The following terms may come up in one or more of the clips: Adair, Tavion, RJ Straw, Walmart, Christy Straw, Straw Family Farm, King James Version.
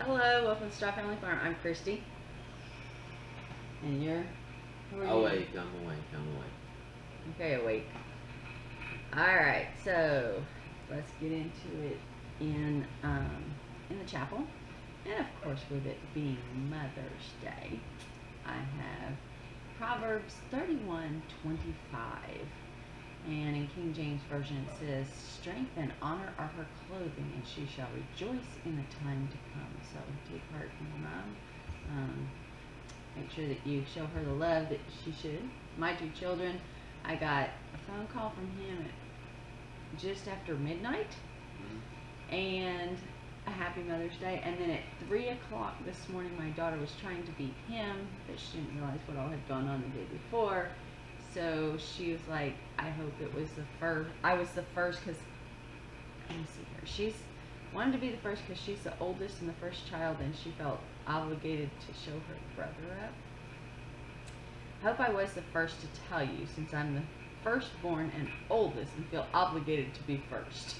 Hello, welcome to Straw Family Farm. I'm Christy. And you're? Awake, you? I'm awake. Okay, awake. Alright, so let's get into it in the chapel. And of course, with it being Mother's Day, I have Proverbs 31:25. And in King James Version, it says, "Strength and honor are her clothing, and she shall rejoice in the time to come." So take heart from your mom. Make sure that you show her the love that she should. My two children, I got a phone call from him at just after midnight, and a happy Mother's Day. And then at 3 o'clock this morning, my daughter was trying to beat him, but she didn't realize what all had gone on the day before. So she was like, I hope it was the first. I was the first because, let me see her. She's wanted to be the first because she's the oldest and the first child, and she felt obligated to show her brother up. I hope I was the first to tell you, since I'm the firstborn and oldest and feel obligated to be first.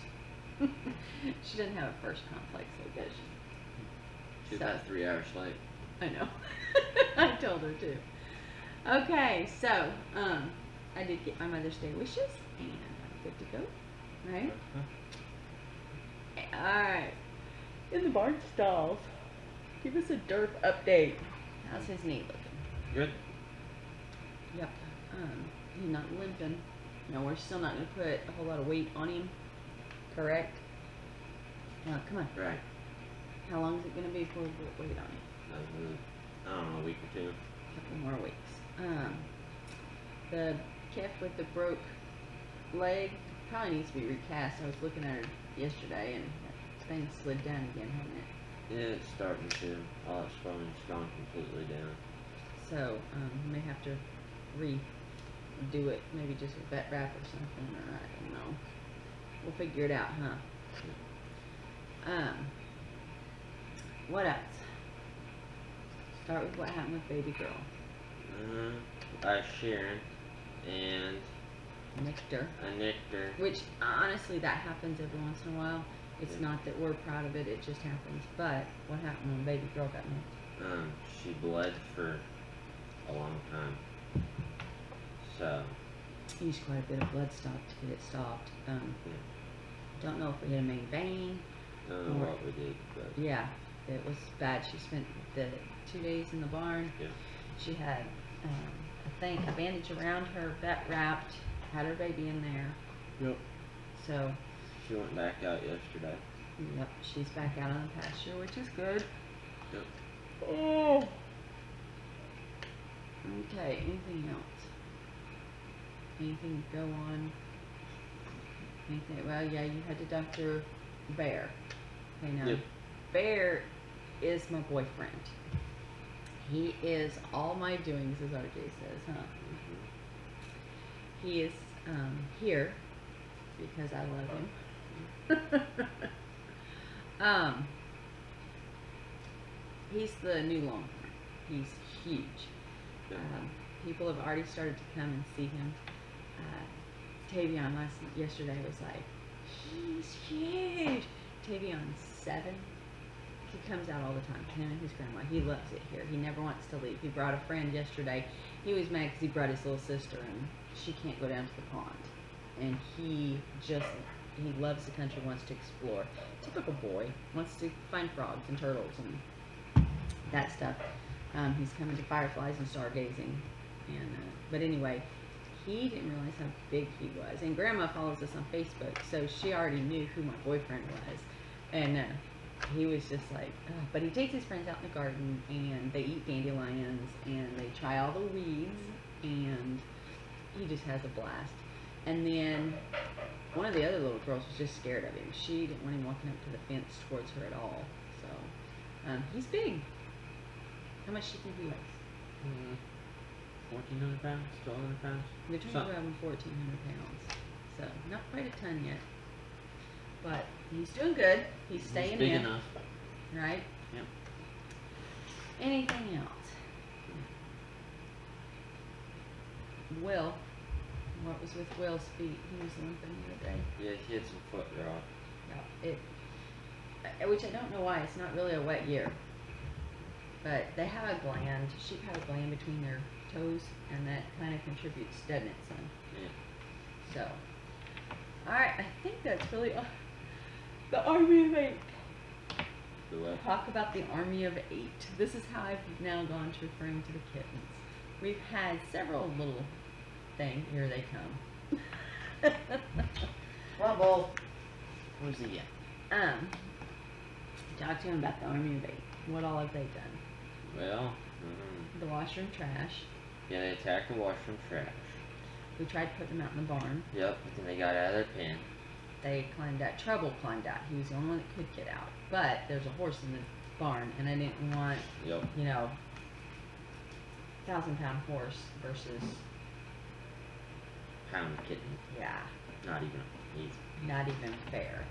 She doesn't have a first complex, though, does she? She's about 3 hours late. I know. I told her too. Okay, so I did get my Mother's Day wishes, and I'm good to go, right? All right. In the barn stalls, give us a derp update. How's his knee looking? Good. Yep. He's not limping. No, we're still not going to put a whole lot of weight on him, correct? No, come on. Right. How long is it going to be before we put weight on him? I don't know, a week or two. A couple more weeks. The calf with the broke leg probably needs to be recast. I was looking at her yesterday, and that thing slid down again, hasn't it? Yeah, it's starting to. All its bones gone completely down. So you may have to redo it, maybe just with vet wrap or something, or I don't know. We'll figure it out, huh? What else? Start with what happened with baby girl. Sharon and Nictor. Which honestly, that happens every once in a while. It's not that we're proud of it; it just happens. But what happened when baby girl got nicked? She bled for a long time. So used quite a bit of blood stock to get it stopped. Don't know if we hit a main vein. Don't know what we did, but yeah, it was bad. She spent the 2 days in the barn. Yeah. She had a bandage around her, vet wrapped, had her baby in there. Yep. So she went back out yesterday. Yep, she's back out on the pasture, which is good. Yep. Oh. Okay, anything else? Anything go on? Anything? Well, yeah, you had to Dr. Bear. Okay, now yep. Bear is my boyfriend. He is all my doings, as RJ says, huh? He is here because I love him. He's the new Longhorn. He's huge. People have already started to come and see him. Tavion yesterday was like, he's huge. Tavion's 7. He comes out all the time, him and his grandma. He loves it here. He never wants to leave. He brought a friend yesterday. He was mad because he brought his little sister, and she can't go down to the pond. And he loves the country, wants to explore. Typical boy. Wants to find frogs and turtles and that stuff. He's coming to fireflies and stargazing. And but anyway, he didn't realize how big he was. And Grandma follows us on Facebook, so she already knew who my boyfriend was. And he was just like, oh. But he takes his friends out in the garden, and they eat dandelions, and they try all the weeds, and he just has a blast. And then one of the other little girls was just scared of him. She didn't want him walking up to the fence towards her at all. So he's big. How much do you think he weighs? 1,400 pounds, 1,200 pounds. Between 1,200 and 1,400 pounds. So not quite a ton yet. But he's doing good. He's staying big in. Enough. Right? Yep. Anything else? Will. What was with Will's feet? He was limping the other day. Yeah, he had some foot rot. Yeah, which I don't know why. It's not really a wet year. But they have a gland. Sheep have a gland between their toes, and that kind of contributes, doesn't it, son? Yeah. So, all right. I think that's really the army of eight. The what? Talk about the army of eight. This is how I've now gone to referring to the kittens. We've had several little things. Here they come. Trouble. Where's he at? Talk to him about the army of eight. What all have they done? Well, the washroom trash. Yeah, they attacked the washroom trash. We tried to put them out in the barn. Yep, but then they got out of their pen. They climbed out. Trouble climbed out. He was the only one that could get out. But there's a horse in the barn, and I didn't want, you know, 1,000-pound horse versus pound kitten. Yeah. Not even. Not even fair.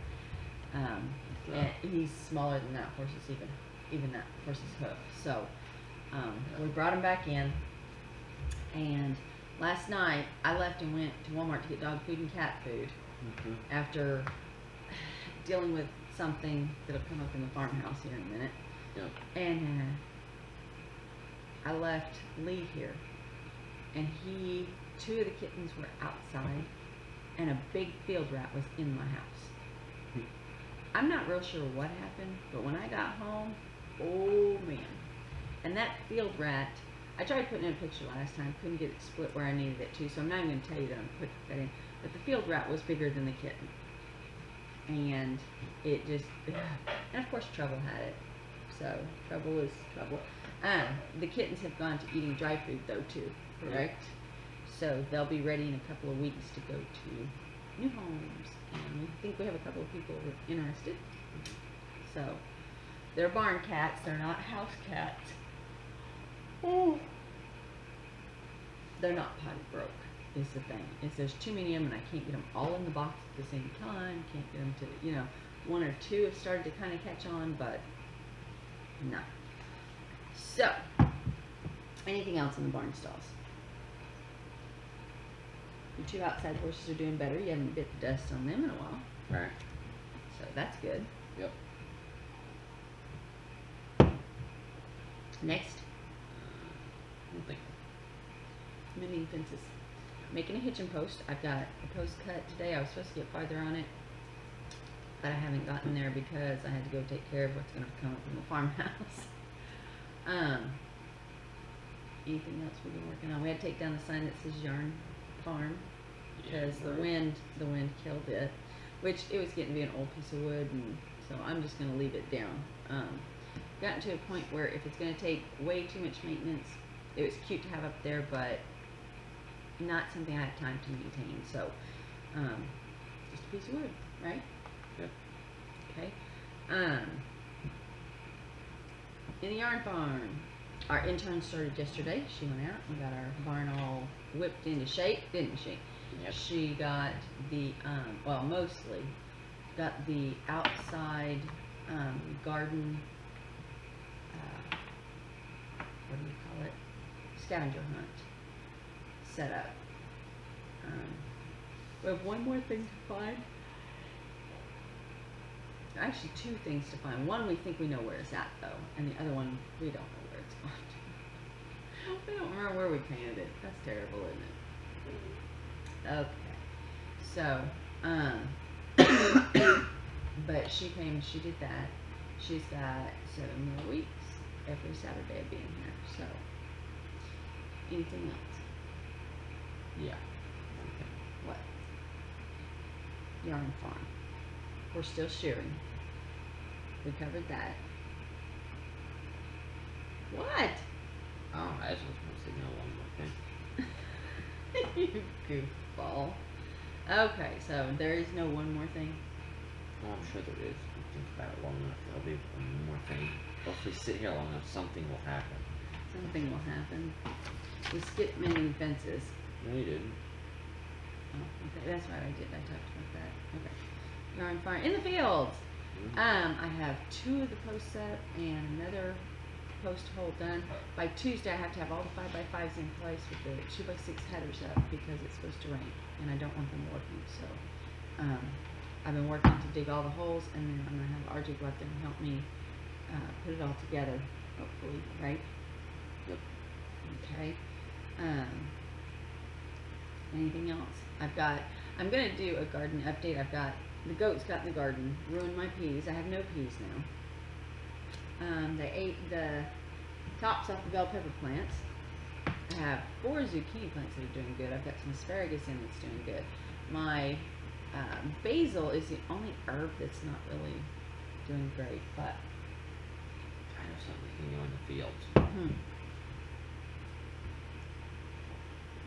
And he's smaller than that horse's even that horse's hoof. So we brought him back in, and last night I left and went to Walmart to get dog food and cat food after dealing with something that'll come up in the farmhouse here in a minute. And I left Lee here, and two of the kittens were outside, and a big field rat was in my house. I'm not real sure what happened, but when I got home, oh man. And that field rat, I tried putting in a picture last time, couldn't get it split where I needed it to, so I'm not even going to tell you that I'm putting that in, but the field rat was bigger than the kitten. And it just, and of course Trouble had it, so Trouble is Trouble. The kittens have gone to eating dry food though too, correct? So they'll be ready in a couple of weeks to go to new homes, and we think we have a couple of people who are interested. So they're barn cats, they're not house cats. Oh, they're not potted broke is the thing. It's there's too many of them, and I can't get them all in the box at the same time. Can't get them to, you know, one or two have started to kind of catch on, but no. So anything else in the barn stalls? Your two outside horses are doing better. You haven't bit the dust on them in a while. Right. So that's good. Yep. Next. Nothing. Mending fences. Making a hitching post. I've got a post cut today. I was supposed to get farther on it, but I haven't gotten there because I had to go take care of what's going to come up from the farmhouse. Anything else we've been working on? We had to take down the sign that says Yarn Farm because the wind killed it, which it was getting to be an old piece of wood, and so I'm just going to leave it down. Gotten to a point where if it's going to take way too much maintenance, it was cute to have up there, but not something I have time to maintain. So just a piece of wood, right? Yep. Okay. In the yarn farm, our intern started yesterday. She went out and got our barn all whipped into shape, didn't she? Yep. She got the, well, mostly got the outside garden, what do you call it? Scavenger hunt set up. We have one more thing to find. Actually, two things to find. One we think we know where it's at, though, and the other one we don't know where it's gone to. We don't remember where we planted it. That's terrible, isn't it? Okay. So, but she came, she did that. She's got 7 more weeks every Saturday of being here. So, anything else? Yeah. Okay. What? Yarn farm. We're still shearing. We covered that. What? Oh, I was supposed to know one more thing. You goofball. Okay, so there is no one more thing? Well, I'm sure there is. If you think about it long enough, there'll be one more thing. Well, if we sit here long enough, something will happen. Something will happen. We skipped mending fences. No, you didn't. Oh, okay. That's right, I did. I talked about that. Okay. Yarn farm. In the field! I have 2 of the posts set and another post hole done. By Tuesday, I have to have all the 5x5s in place with the 2x6 headers up because it's supposed to rain, and I don't want them working. So I've been working to dig all the holes, and then I'm going to have RJ go out there and help me put it all together, hopefully, right? Yep. Okay. Anything else? I'm going to do a garden update. The goats got in the garden, ruined my peas. I have no peas now. They ate the tops off the bell pepper plants. I have 4 zucchini plants that are doing good. I've got some asparagus in that's doing good. My basil is the only herb that's not really doing great, but I'm trying to have something hanging on the fields.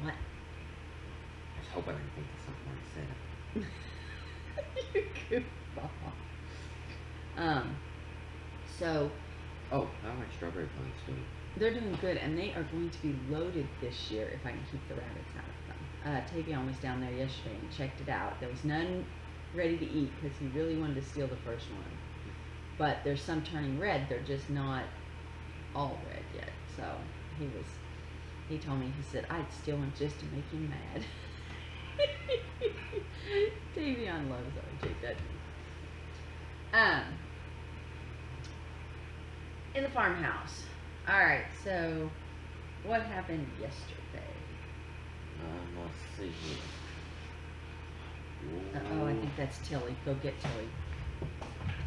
What? I was hoping I could think of something when I said it. You goofball. Oh, how are my strawberry plants doing? They're doing good, and they are going to be loaded this year if I can keep the rabbits out of them. Tavion was down there yesterday and checked it out. There was none ready to eat because he really wanted to steal the first one. But there's some turning red. They're just not all red yet. So he told me, he said, I'd steal one just to make you mad. Tavion loves RJ, doesn't he? In the farmhouse. Alright, so what happened yesterday? Let's see here. Uh-oh, I think that's Tilly. Go get Tilly.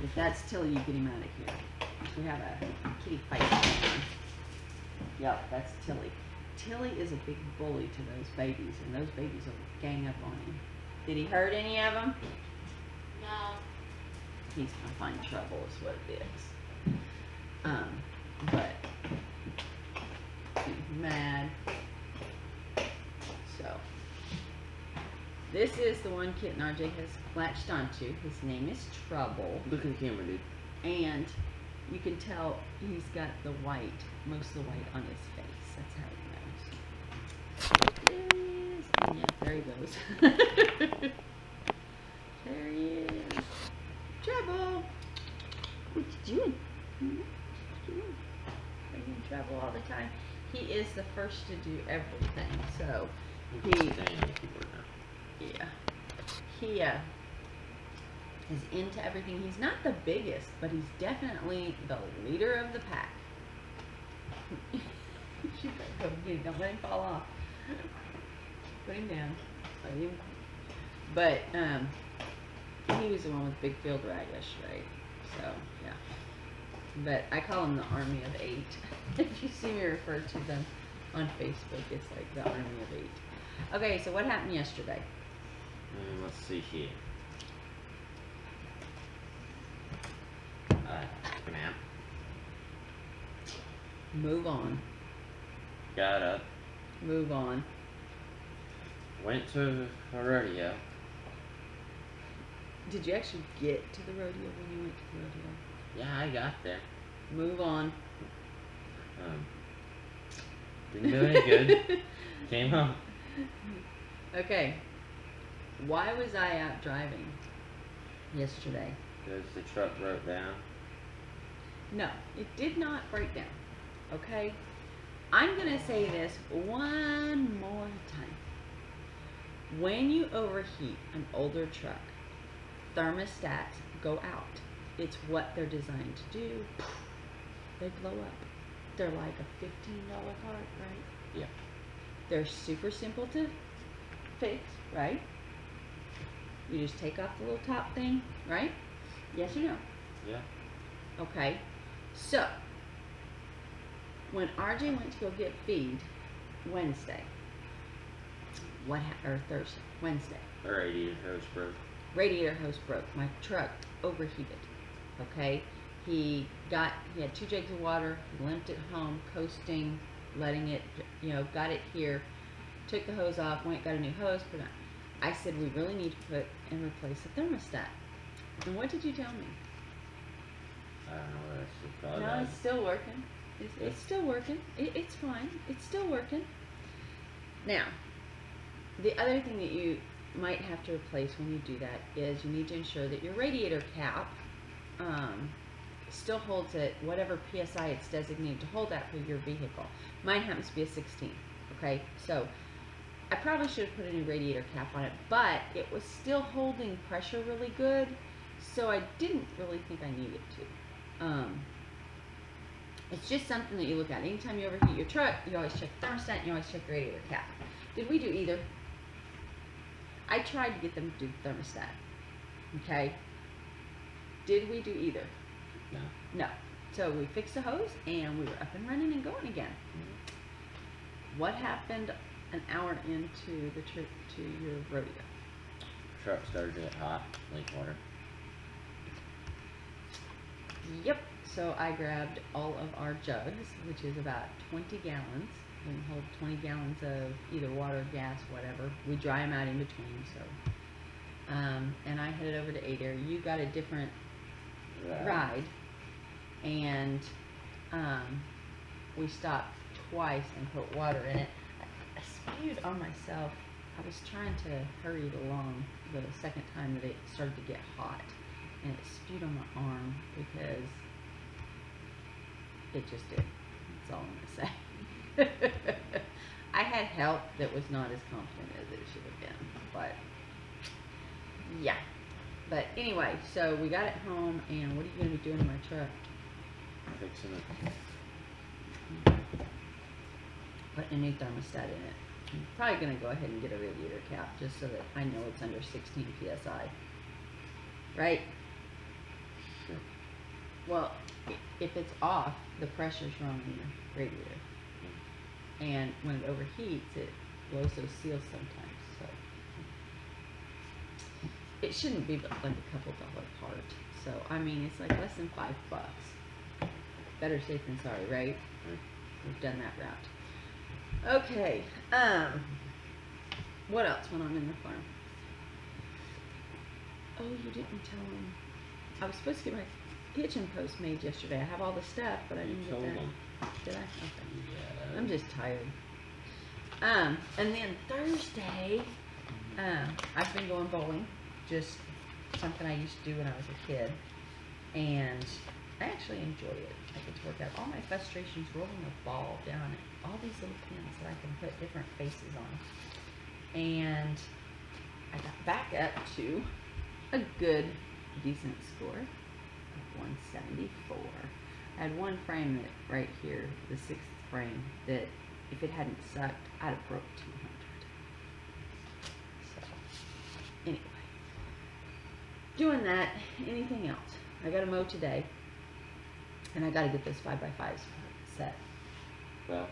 If that's Tilly, you get him out of here. We have a kitty fight going on. Yep, that's Tilly. Tilly is a big bully to those babies, and those babies will gang up on him. Did he hurt any of them? No. He's gonna find trouble is what it is. But he's mad. So this is the one kitten RJ has latched onto. His name is Trouble. Look at the camera, dude. And you can tell he's got the white, most of the white on his face. That's how he knows. And yeah, there he goes. There he is. Trouble! What you doing? He's in trouble all the time. He is the first to do everything, so he is into everything. He's not the biggest, but he's definitely the leader of the pack. You better go get him. Don't let him fall off. Put him down. But he was the one with the big field rag yesterday, so yeah. But I call them the Army of 8. If you see me refer to them on Facebook, it's like the Army of 8. Okay, so what happened yesterday? Let's see here. Took a nap. Move on. Got up. Move on. Went to a rodeo. Did you actually get to the rodeo when you went to the rodeo? Yeah, I got there. Move on. Didn't do any good. Came home. Okay. Why was I out driving yesterday? Because the truck broke down. No, it did not break down. Okay? I'm going to say this one more time. When you overheat an older truck, thermostats go out. It's what they're designed to do. They blow up. They're like a $15 part, right? Yeah. They're super simple to fix, right? You just take off the little top thing, right? Yes or no? Yeah. Okay. So, when RJ went to go get feed Wednesday, Wednesday. The radiator hose broke. Radiator hose broke. My truck overheated. Okay, he had 2 jugs of water, he limped it home, coasting, letting it, got it here, took the hose off, went, got a new hose, put it on. I said, we really need to put and replace the thermostat. And what did you tell me? I don't know what I should call that. No, it's still working. It's still working. It's fine. It's still working. Now, the other thing that you might have to replace when you do that is you need to ensure that your radiator cap still holds it, whatever PSI it's designated to hold that for your vehicle. Mine happens to be a 16, okay? So I probably should have put a new radiator cap on it, but it was still holding pressure really good, so I didn't really think I needed to. It's just something that you look at. Anytime you overheat your truck, you always check the thermostat and you always check the radiator cap. Did we do either? I tried to get them to do the thermostat. Okay? Did we do either? No. No. So we fixed the hose and we were up and running and going again. Mm-hmm. What happened an hour into the trip to your rodeo? Truck started to get hot, like water. Yep. So I grabbed all of our jugs, which is about 20 gallons. We can hold 20 gallons of either water, gas, whatever. We dry them out in between. So, and I headed over to Adair. You got a different ride, and we stopped twice and put water in it. I spewed on myself. I was trying to hurry it along the second time that it started to get hot, and it spewed on my arm because it just did. That's all I'm gonna say. I had help that was not as competent as it should have been, but yeah. But anyway, so we got it home, and what are you gonna be doing in my truck? Fixing it. Putting a new thermostat in it. I'm probably gonna go ahead and get a radiator cap just so that I know it's under 16 psi. Right? Sure. Well, if it's off, the pressure's wrong in the radiator. And when it overheats, it blows those seals sometimes. So it shouldn't be but like a $2 part. So, I mean, it's like less than $5. Better safe than sorry, right? We've done that route. Okay. What else went on in the farm? Oh, you didn't tell him. I was supposed to get my kitchen post made yesterday. I have all the stuff, but I didn't get that. Did I? Okay. Yeah. I'm just tired. And then Thursday, I've been going bowling. Just something I used to do when I was a kid. And I actually enjoy it. I get to work out all my frustrations rolling a ball down it. All these little pins that I can put different faces on. And I got back up to a good, decent score. 174. I had one frame that right here, the 6th frame, that if it hadn't sucked, I'd have broke 200. So, anyway. Doing that, anything else? I gotta mow today, and I gotta get those 5x5s set. Well.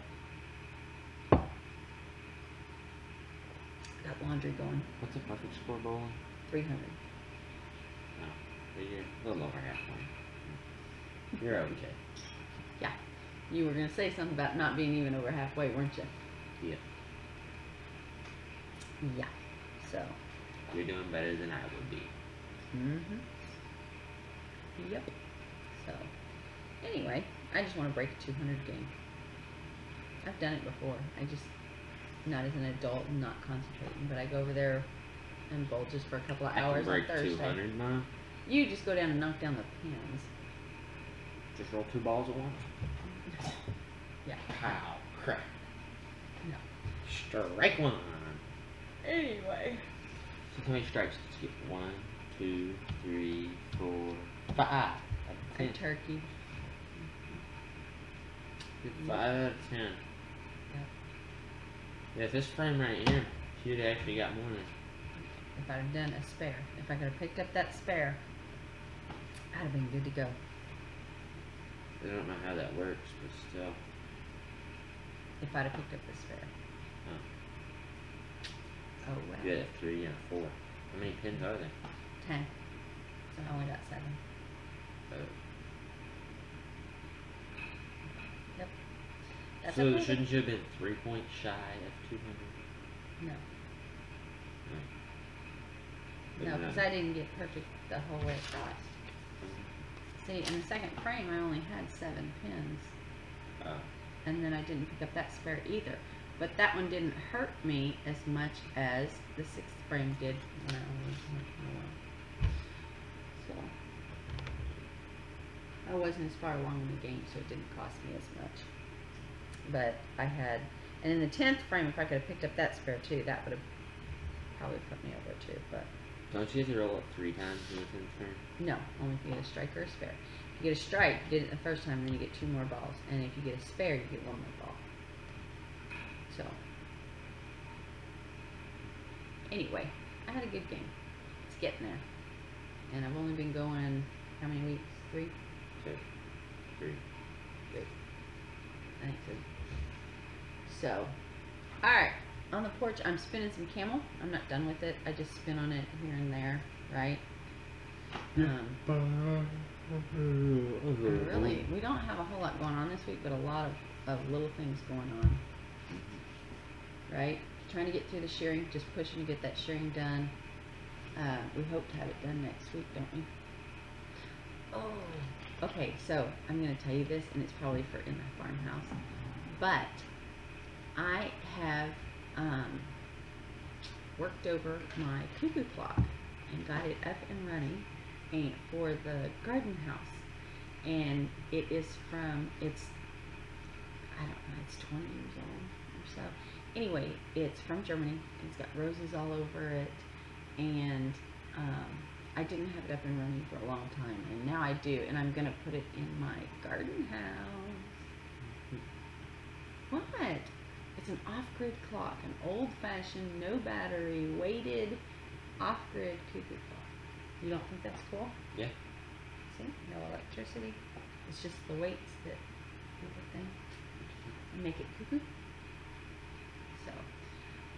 Got laundry going. What's a perfect score bowling? 300. You're a little over halfway. You're okay. Yeah. You were going to say something about not being even over halfway, weren't you? Yeah. Yeah. So. You're doing better than I would be. Mm-hmm. Yep. So. Anyway, I just want to break a 200 game. I've done it before. I just, not as an adult and not concentrating, but I go over there and bowl just for a couple of hours on Thursday. I can break 200 now? You just go down and knock down the pins. Just roll 2 balls at once? Yeah. Pow. Crap. No. Strike one. Anyway. So how many strikes did you get? 1, 2, 3, 4, 5. A turkey. 5 out of 10. Yep. Yeah, if this frame right here, you'd actually got more than it. If I'd have done a spare. If I could have picked up that spare, I'd have been good to go. I don't know how that works, but still. If I'd have picked up the spare. Oh. Oh, wow. You had a 3 and a 4. How many pins are there? 10. So I only got 7. Oh. Yep. That's so okay. Shouldn't you have been 3 points shy of 200? No. No, because I didn't get perfect the whole way across. See, in the second frame, I only had 7 pins. Oh. And then I didn't pick up that spare either. But that one didn't hurt me as much as the 6th frame did when I only had 1. So, I wasn't as far along in the game, so it didn't cost me as much. But I had And in the 10th frame, if I could have picked up that spare too, that would have probably put me over too. But don't you have to roll up 3 times in the 10th frame? No, only if you get a strike or a spare. If you get a strike, you did it the first time, then you get 2 more balls. And if you get a spare, you get 1 more ball. So, anyway, I had a good game. It's getting there. And I've only been going, how many weeks? 3? 3. Good. Thanks. So, alright. On the porch, I'm spinning some camel. I'm not done with it. I just spin on it here and there, right? Really, we don't have a whole lot going on this week, but a lot of little things going on. Right? Trying to get through the shearing, just pushing to get that shearing done. We hope to have it done next week, don't we? Oh, okay, so I'm going to tell you this, and it's probably for in the farmhouse, but I have worked over my cuckoo clock and got it up and running and for the garden house, and it is from, it's, I don't know, it's 20 years old or so. Anyway, it's from Germany. It's got roses all over it, and I didn't have it up and running for a long time, and now I do, and I'm gonna put it in my garden house. What? It's an off-grid clock, an old-fashioned, no battery, weighted, off-grid cuckoo clock. You don't think that's cool? Yeah. See, no electricity. It's just the weights that do the thing and make it cuckoo. So,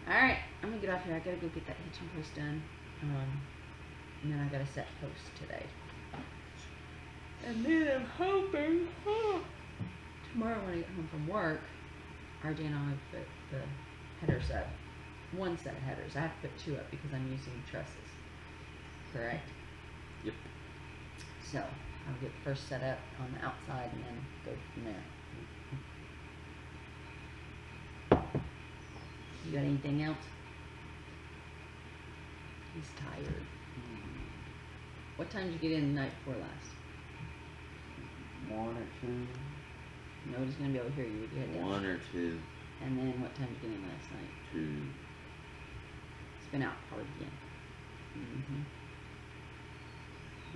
all right, I'm gonna get off here. I gotta go get that hitching post done. And then I got a set post today. And then I'm hoping tomorrow when I get home from work, RJ and I put the headers up. 1 set of headers. I have to put 2 up because I'm using trusses. Correct? Yep. So I'll get the first set up on the outside and then go from there. You got anything else? He's tired. What time did you get in the night before last? 1 or 2. Nobody's going to be able to hear you with your head down. 1 or 2. And then what time did you get in last night? 2. It's been out hard again. Mm-hmm.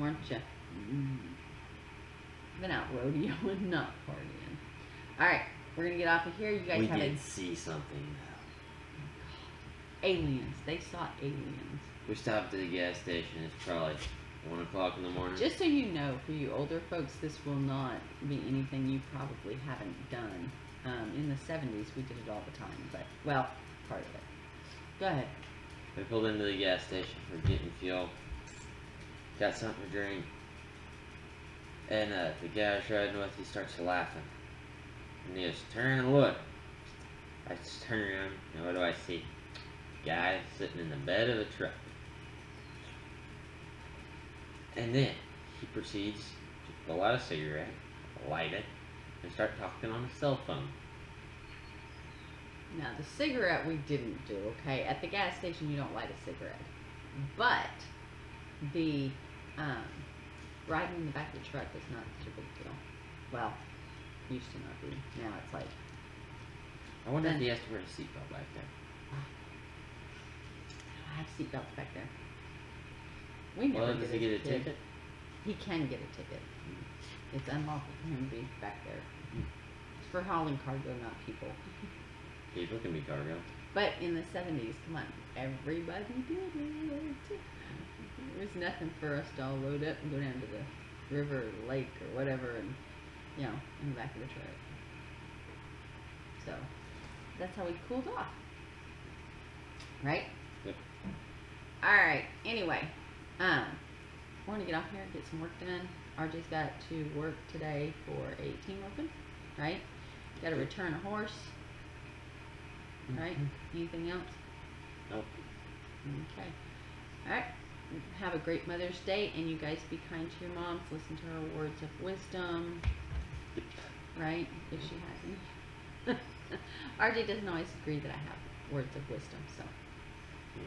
Weren't you? Mm-hmm. Been out rodeoing, not partying. Alright, we're going to get off of here. You guys have did see something though. Oh, aliens. They saw aliens. We stopped at the gas station. It's probably 1 o'clock in the morning. Just so you know, for you older folks, this will not be anything you probably haven't done. In the 70s, we did it all the time, but, well, part of it. Go ahead. We pulled into the gas station for getting fuel. Got something to drink. And the guy I was riding with, he starts laughing. And he just turn and look. I just turn around, and what do I see? Guy sitting in the bed of a truck. And then he proceeds to pull out a cigarette, light it, and start talking on his cell phone. Now, the cigarette we didn't do, okay? At the gas station, you don't light a cigarette. But the riding in the back of the truck is not such a big deal. Well, used to not be. Now it's like... I wonder if he has to wear a seatbelt back there. I have seatbelts back there. We never well, does he get a ticket? He can get a ticket. It's unlawful for him to be back there. It's for hauling cargo, not people. People can be cargo. But in the 70s, come on, everybody did it. There was nothing for us to all load up and go down to the river or lake or whatever and, you know, in the back of the truck. So, that's how we cooled off. Right? Yep. Alright, anyway. I want to get off here and get some work done. RJ's got to work today for a team open, right? Got to return a horse, right? Anything else? Nope. Okay. All right. Have a great Mother's Day, and you guys be kind to your moms. Listen to her words of wisdom, right? If she has any. RJ doesn't always agree that I have words of wisdom, so.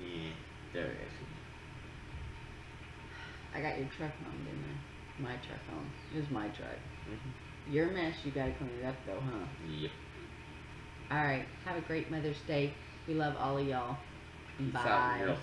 Yeah, there it is. I got your truck home, didn't I? My truck home. It was my truck. Mm-hmm. Your mess, you gotta clean it up though, huh? Yep. All right. Have a great Mother's Day. We love all of y'all. Peace. Bye.